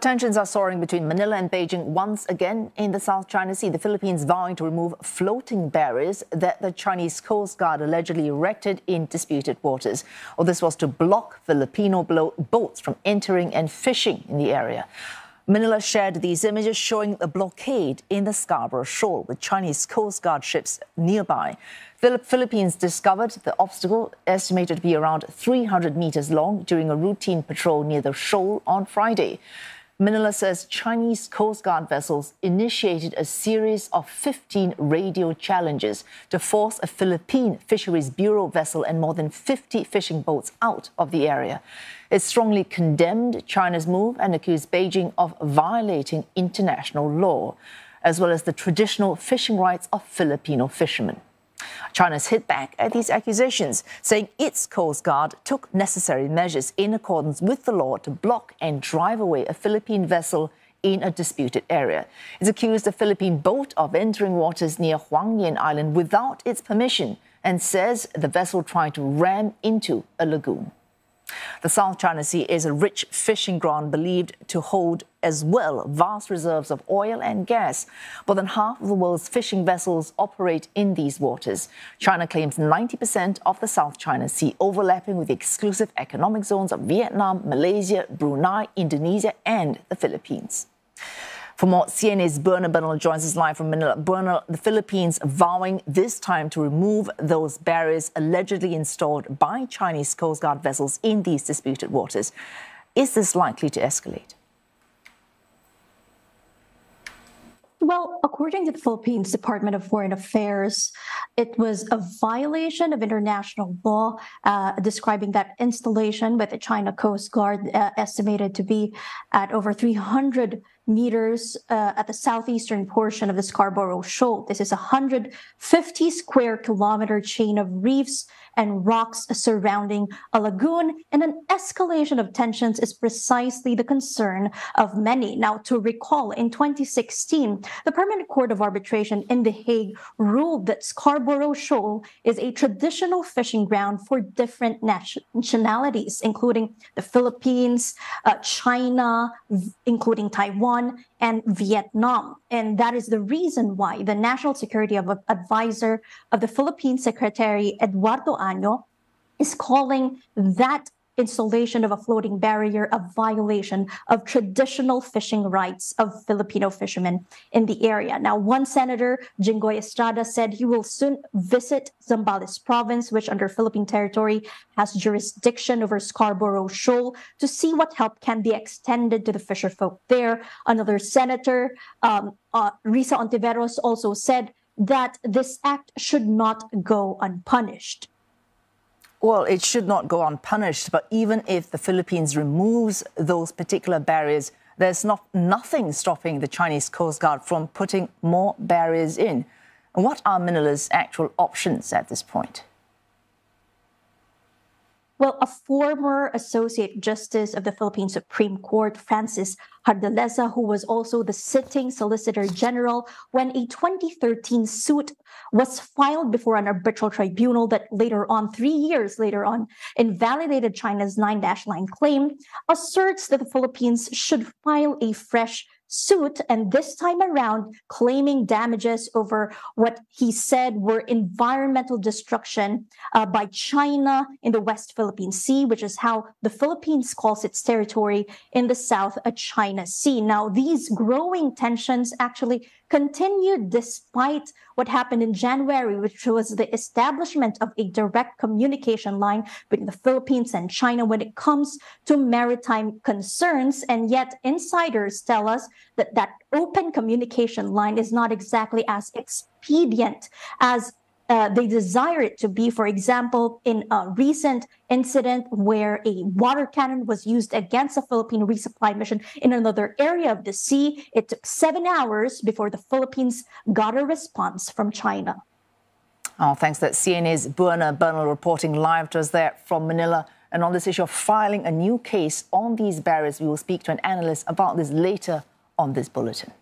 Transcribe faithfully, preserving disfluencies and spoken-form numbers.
Tensions are soaring between Manila and Beijing once again in the South China Sea. The Philippines vowing to remove floating barriers that the Chinese Coast Guard allegedly erected in disputed waters. All this was to block Filipino boats from entering and fishing in the area. Manila shared these images showing a blockade in the Scarborough Shoal with Chinese Coast Guard ships nearby. The Philippines discovered the obstacle, estimated to be around three hundred meters long, during a routine patrol near the shoal on Friday. Manila says Chinese Coast Guard vessels initiated a series of fifteen radio challenges to force a Philippine Fisheries Bureau vessel and more than fifty fishing boats out of the area. It strongly condemned China's move and accused Beijing of violating international law, as well as the traditional fishing rights of Filipino fishermen. China's hit back at these accusations, saying its Coast Guard took necessary measures in accordance with the law to block and drive away a Philippine vessel in a disputed area. It's accused a Philippine boat of entering waters near Huangyan Island without its permission and says the vessel tried to ram into a lagoon. The South China Sea is a rich fishing ground believed to hold as well vast reserves of oil and gas. More than half of the world's fishing vessels operate in these waters. China claims ninety percent of the South China Sea, overlapping with the exclusive economic zones of Vietnam, Malaysia, Brunei, Indonesia and the Philippines. For more, C N A's Bernard Bernal joins us live from Manila. Bernal, the Philippines vowing this time to remove those barriers allegedly installed by Chinese Coast Guard vessels in these disputed waters. Is this likely to escalate? Well, according to the Philippines Department of Foreign Affairs, it was a violation of international law, uh, describing that installation with the China Coast Guard uh, estimated to be at over three hundred meters uh, at the southeastern portion of the Scarborough Shoal. This is a one hundred fifty square kilometer chain of reefs and rocks surrounding a lagoon, and an escalation of tensions is precisely the concern of many. Now, to recall, in twenty sixteen, the Permanent Court of Arbitration in The Hague ruled that Scarborough Shoal is a traditional fishing ground for different nationalities, including the Philippines, uh, China, including Taiwan, and Vietnam. And that is the reason why the National Security Advisor of the Philippine Secretary, Eduardo Año, is calling that installation of a floating barrier a violation of traditional fishing rights of Filipino fishermen in the area. Now, one Senator, Jingoy Estrada, said he will soon visit Zambales Province, which under Philippine territory has jurisdiction over Scarborough Shoal, to see what help can be extended to the fisherfolk there. Another Senator, um, uh, Risa Ontiveros, also said that this act should not go unpunished. Well, it should not go unpunished, but even if the Philippines removes those particular barriers, there's not nothing stopping the Chinese Coast Guard from putting more barriers in. And what are Manila's actual options at this point? Well, a former Associate Justice of the Philippine Supreme Court, Francis Hardaleza, who was also the sitting Solicitor General when a twenty thirteen suit was filed before an arbitral tribunal that later on, three years later on, invalidated China's nine dash nine claim, asserts that the Philippines should file a fresh suit, and this time around claiming damages over what he said were environmental destruction uh, by China in the West Philippine Sea, which is how the Philippines calls its territory in the South China Sea. Now, these growing tensions actually continued despite what happened in January, which was the establishment of a direct communication line between the Philippines and China when it comes to maritime concerns. And yet insiders tell us that that open communication line is not exactly as expedient as Uh, they desire it to be. For example, in a recent incident where a water cannon was used against a Philippine resupply mission in another area of the sea, it took seven hours before the Philippines got a response from China. Oh, thanks. That's C N A's Bernard Bernal reporting live to us there from Manila. And on this issue of filing a new case on these barriers, we will speak to an analyst about this later on this bulletin.